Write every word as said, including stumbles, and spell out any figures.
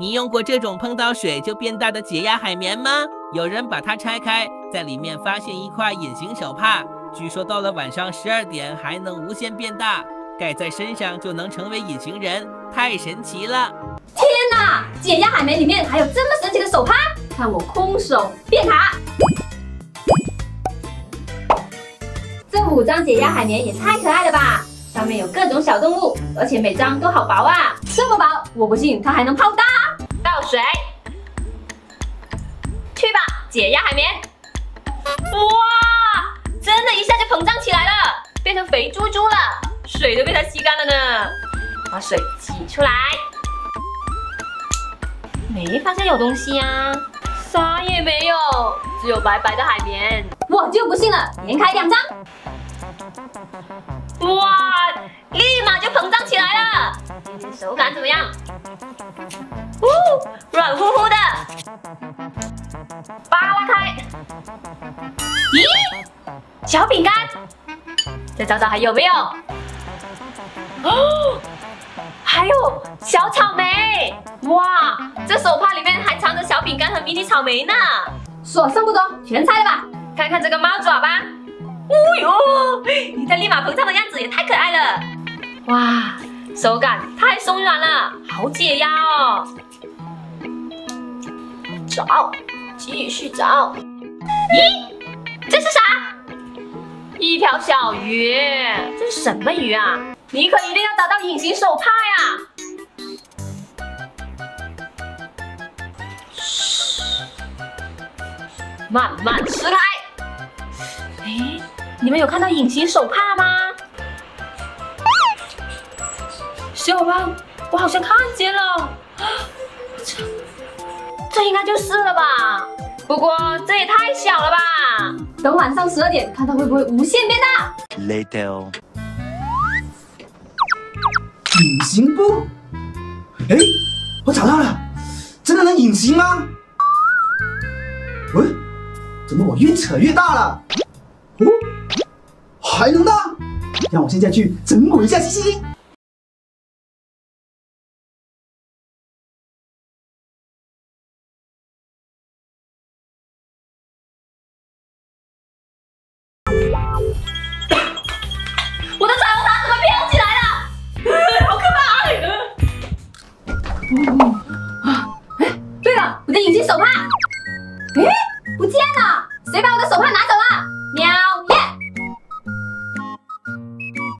你用过这种碰到水就变大的解压海绵吗？有人把它拆开，在里面发现一块隐形手帕，据说到了晚上十二点还能无限变大，盖在身上就能成为隐形人，太神奇了！天哪，解压海绵里面还有这么神奇的手帕！看我空手变塔！这五张解压海绵也太可爱了吧！上面有各种小动物，而且每张都好薄啊，这么薄，我不信它还能泡大！ 倒水，去吧，解压海绵！哇，真的一下就膨胀起来了，变成肥猪猪了，水都被它吸干了呢。把水挤出来，没发现有东西啊，啥也没有，只有白白的海绵。我就不信了，连开两张，哇，立马就膨胀起来了，手感怎么样？ 哦，软乎乎的，扒拉开，咦，小饼干，再找找还有没有？哦，还有小草莓，哇，这手帕里面还藏着小饼干和迷你草莓呢。所剩不多，全拆了吧。看看这个猫爪吧，哦哟，你的立马膨胀的样子也太可爱了，哇，手感太松软了，好解压哦。 找，继续找。咦，这是啥？一条小鱼，这是什么鱼啊？你可一定要找到隐形手帕呀！慢慢撕开。哎，你们有看到隐形手帕吗？小伙伴，我好像看见了。 这应该就是了吧，不过这也太小了吧！等晚上十二点，看它会不会无限变大。Later。隐形布？哎，我找到了，真的能隐形吗？喂，怎么我越扯越大了？哦，还能大？让我现在去整蛊一下西西。